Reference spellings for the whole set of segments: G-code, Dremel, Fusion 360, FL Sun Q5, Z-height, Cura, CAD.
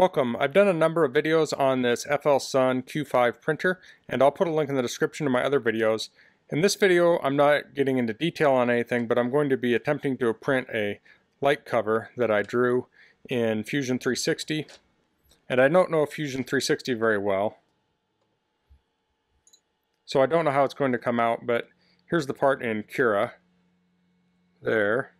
Welcome. I've done a number of videos on this FL Sun Q5 printer, and I'll put a link in the description to my other videos. In this video, I'm not getting into detail on anything, but I'm going to be attempting to print a light cover that I drew in Fusion 360. And I don't know Fusion 360 very well, so I don't know how it's going to come out, but here's the part in Cura. There.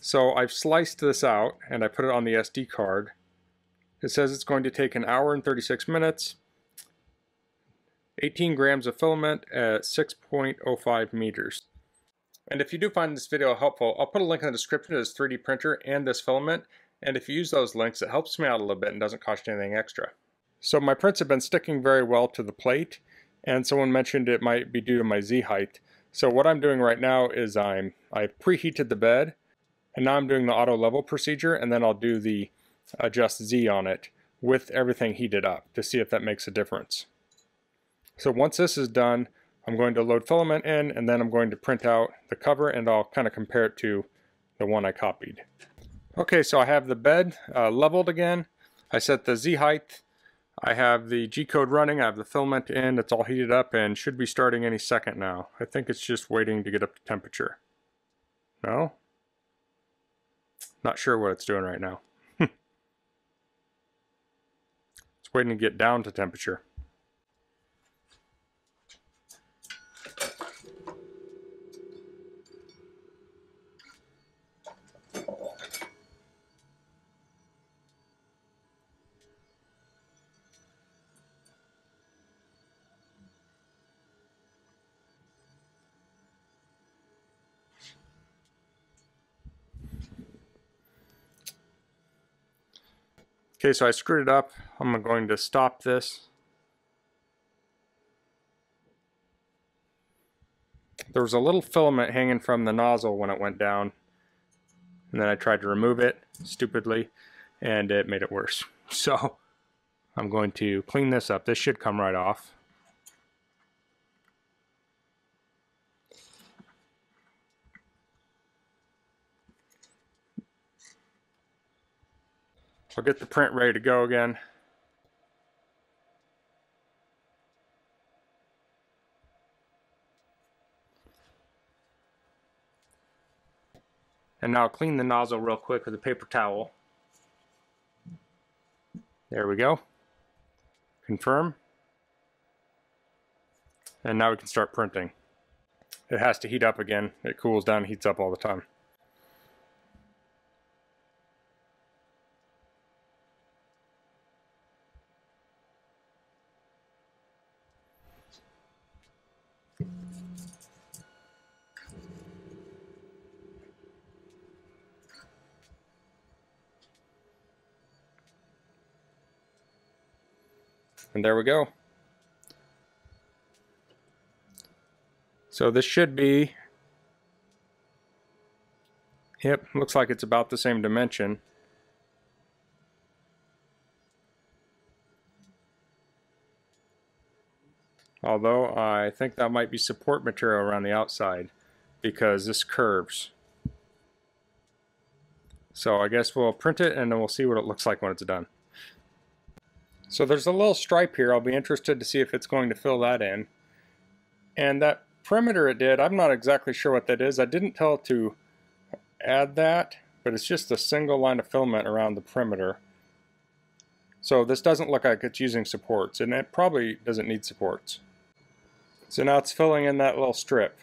So I've sliced this out and I put it on the SD card. It says it's going to take an hour and 36 minutes, 18 grams of filament at 6.05 meters. And if you do find this video helpful, I'll put a link in the description to this 3D printer and this filament. And if you use those links, it helps me out a little bit and doesn't cost you anything extra. So my prints have been sticking very well to the plate, and someone mentioned it might be due to my Z height. So what I'm doing right now is I preheated the bed, and now I'm doing the auto level procedure, and then I'll do the adjust Z on it with everything heated up to see if that makes a difference. So once this is done, I'm going to load filament in, and then I'm going to print out the cover, and I'll kind of compare it to the one I copied. Okay, so I have the bed leveled again. I set the Z height. I have the G-code running. I have the filament in. It's all heated up and should be starting any second now. I think it's just waiting to get up to temperature. No? Not sure what it's doing right now. It's waiting to get down to temperature. Okay, so I screwed it up. I'm going to stop this. There was a little filament hanging from the nozzle when it went down, and then I tried to remove it stupidly and it made it worse. So I'm going to clean this up. This should come right off. I'll get the print ready to go again. And now I'll clean the nozzle real quick with a paper towel. There we go. Confirm. And now we can start printing. It has to heat up again. It cools down and heats up all the time. And there we go. So this should be, yep, looks like it's about the same dimension. Although I think that might be support material around the outside because this curves. So I guess we'll print it and then we'll see what it looks like when it's done. So there's a little stripe here. I'll be interested to see if it's going to fill that in. And that perimeter it did, I'm not exactly sure what that is. I didn't tell it to add that, but it's just a single line of filament around the perimeter. So this doesn't look like it's using supports, and it probably doesn't need supports. So now it's filling in that little strip.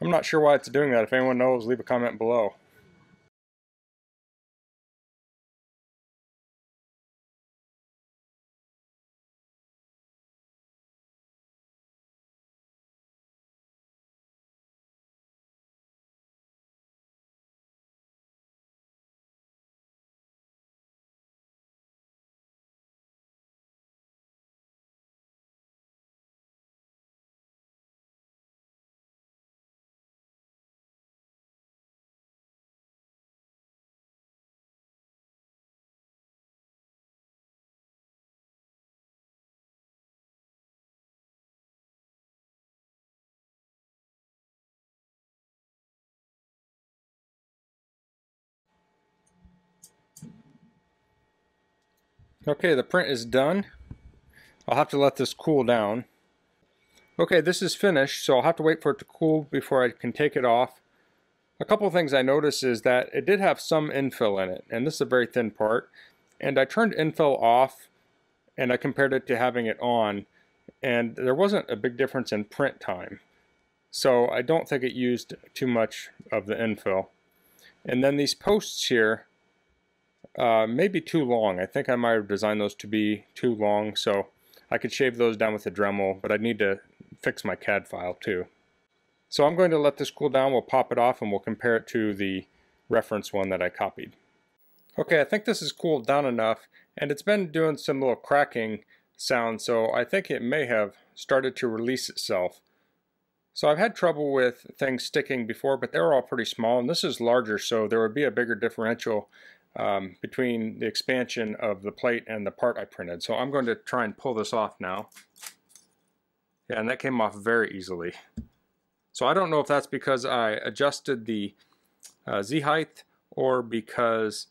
I'm not sure why it's doing that. If anyone knows, leave a comment below. Okay, the print is done. I'll have to let this cool down. Okay, this is finished, so I'll have to wait for it to cool before I can take it off. A couple of things I noticed is that it did have some infill in it, and this is a very thin part. And I turned infill off, and I compared it to having it on, and there wasn't a big difference in print time. So I don't think it used too much of the infill. And then these posts here may be too long. I think I might have designed those to be too long, so I could shave those down with a Dremel, but I need to fix my CAD file too. So I'm going to let this cool down, we'll pop it off, and we'll compare it to the reference one that I copied. Okay, I think this has cooled down enough, and it's been doing some little cracking sound, so I think it may have started to release itself. So I've had trouble with things sticking before, but they were all pretty small, and this is larger, so there would be a bigger differential between the expansion of the plate and the part I printed. So I'm going to try and pull this off now. Yeah, and that came off very easily. So I don't know if that's because I adjusted the Z height or because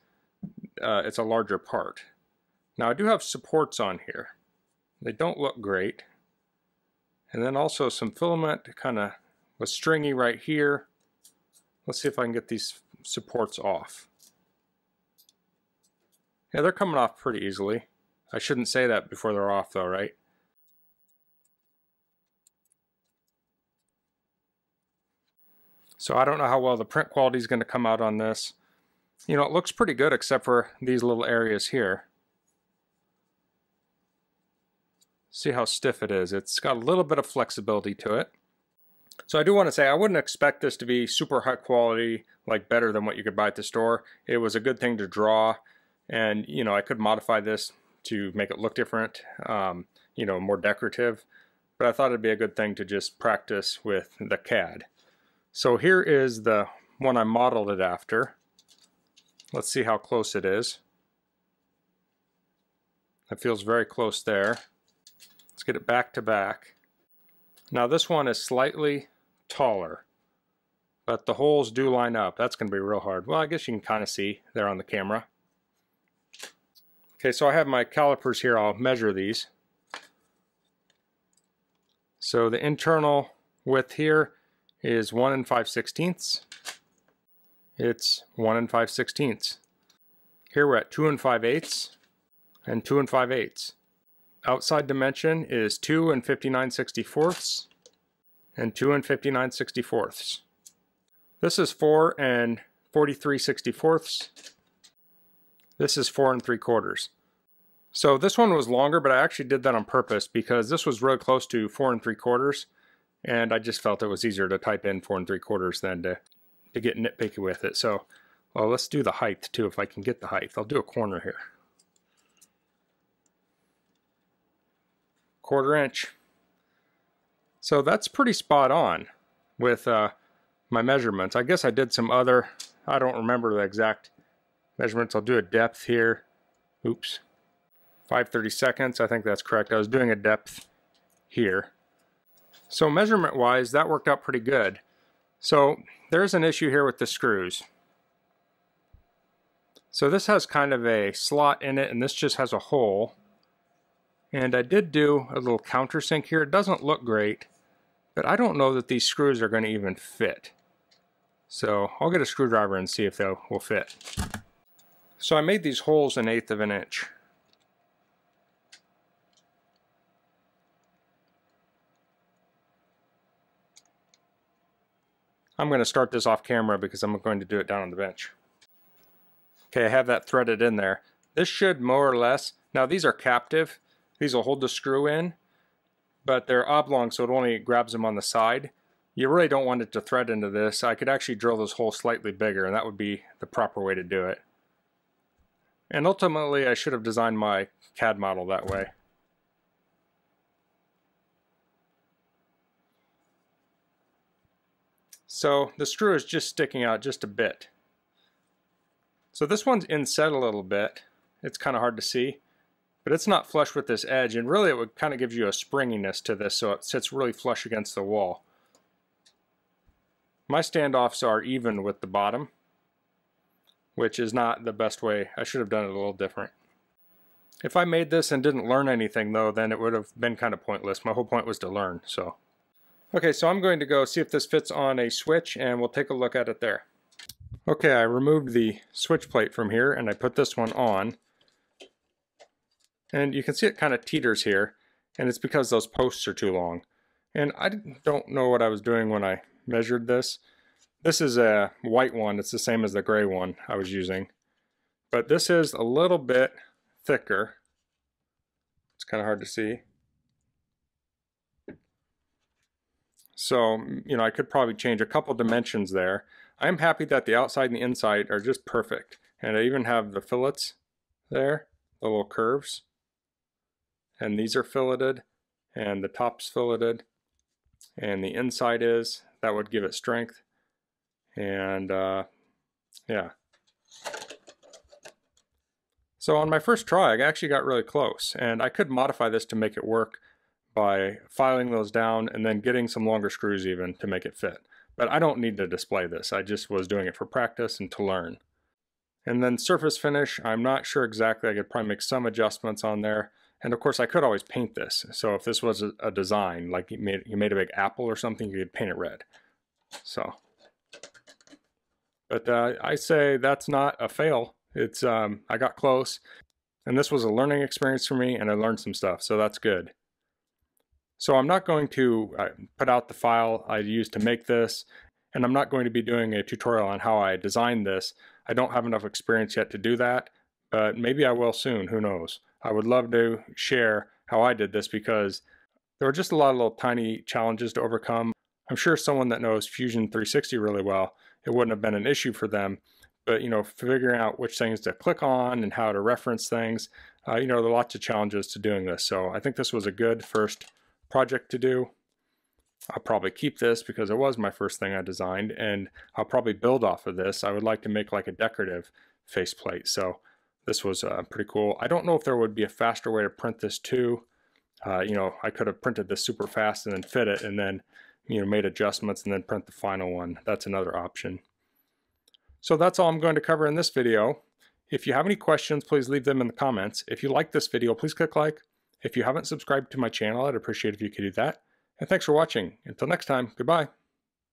it's a larger part. Now I do have supports on here. They don't look great. And then also some filament kind of was stringy right here. Let's see if I can get these supports off. Yeah, they're coming off pretty easily. I shouldn't say that before they're off though, right? So I don't know how well the print quality is going to come out on this. You know, it looks pretty good except for these little areas here. See how stiff it is. It's got a little bit of flexibility to it. So I do want to say I wouldn't expect this to be super high quality, like better than what you could buy at the store. It was a good thing to draw, and you know, I could modify this to make it look different, you know, more decorative, but I thought it'd be a good thing to just practice with the CAD. So here is the one I modeled it after. Let's see how close it is. It feels very close there. Let's get it back to back. Now this one is slightly taller, but the holes do line up. That's going to be real hard. Well, I guess you can kind of see there on the camera. Okay, so I have my calipers here. I'll measure these. So the internal width here is 1 5/16. It's 1 5/16. Here we're at 2 5/8 and 2 5/8. Outside dimension is 2 59/64 and 2 59/64. This is 4 43/64. This is 4 3/4. So this one was longer, but I actually did that on purpose because this was really close to 4 3/4, and I just felt it was easier to type in 4 3/4 than to get nitpicky with it. So, well, let's do the height too if I can get the height. I'll do a corner here. 1/4 inch. So that's pretty spot on with my measurements. I guess I did some other, I don't remember the exact measurements. I'll do a depth here. Oops. 5/32. I think that's correct. I was doing a depth here. So measurement wise, that worked out pretty good. So there's an issue here with the screws. So this has kind of a slot in it, and this just has a hole. And I did do a little countersink here. It doesn't look great, but I don't know that these screws are going to even fit. So I'll get a screwdriver and see if they will fit. So I made these holes 1/8 inch. I'm going to start this off camera because I'm going to do it down on the bench. Okay, I have that threaded in there. This should more or less, now these are captive. These will hold the screw in, but they're oblong, so it only grabs them on the side. You really don't want it to thread into this. I could actually drill this hole slightly bigger, and that would be the proper way to do it. And ultimately, I should have designed my CAD model that way. So the screw is just sticking out just a bit. So this one's inset a little bit. It's kind of hard to see. But it's not flush with this edge, and really it would kind of give you a springiness to this, so it sits really flush against the wall. My standoffs are even with the bottom, which is not the best way. I should have done it a little different. If I made this and didn't learn anything though, then it would have been kind of pointless. My whole point was to learn, so. Okay, so I'm going to go see if this fits on a switch and we'll take a look at it there. Okay, I removed the switch plate from here and I put this one on. And you can see it kind of teeters here, and it's because those posts are too long. And I don't know what I was doing when I measured this. This is a white one, it's the same as the gray one I was using. But this is a little bit thicker. It's kind of hard to see. So, you know, I could probably change a couple dimensions there. I'm happy that the outside and the inside are just perfect. And I even have the fillets there, the little curves. And these are filleted, and the top's filleted, and the inside is. That would give it strength. And, yeah. So on my first try, I actually got really close, and I could modify this to make it work by filing those down and then getting some longer screws even to make it fit. But I don't need to display this, I just was doing it for practice and to learn. And then surface finish, I'm not sure exactly, I could probably make some adjustments on there. And of course I could always paint this, so if this was a design, like you made a big apple or something, you could paint it red. So, but I say that's not a fail. It's I got close, and this was a learning experience for me, and I learned some stuff, so that's good. So I'm not going to put out the file I used to make this, and I'm not going to be doing a tutorial on how I designed this. I don't have enough experience yet to do that, but maybe I will soon, who knows. I would love to share how I did this because there were just a lot of little tiny challenges to overcome. I'm sure someone that knows Fusion 360 really well, it wouldn't have been an issue for them. But, you know, figuring out which things to click on and how to reference things, you know, there are lots of challenges to doing this. So I think this was a good first project to do. I'll probably keep this because it was my first thing I designed, and I'll probably build off of this. I would like to make like a decorative faceplate. So this was pretty cool. I don't know if there would be a faster way to print this too. You know, I could have printed this super fast and then fit it and then, you know, made adjustments and then print the final one. That's another option. So that's all I'm going to cover in this video. If you have any questions, please leave them in the comments. If you like this video, please click like. If you haven't subscribed to my channel, I'd appreciate it if you could do that. And thanks for watching. Until next time, goodbye.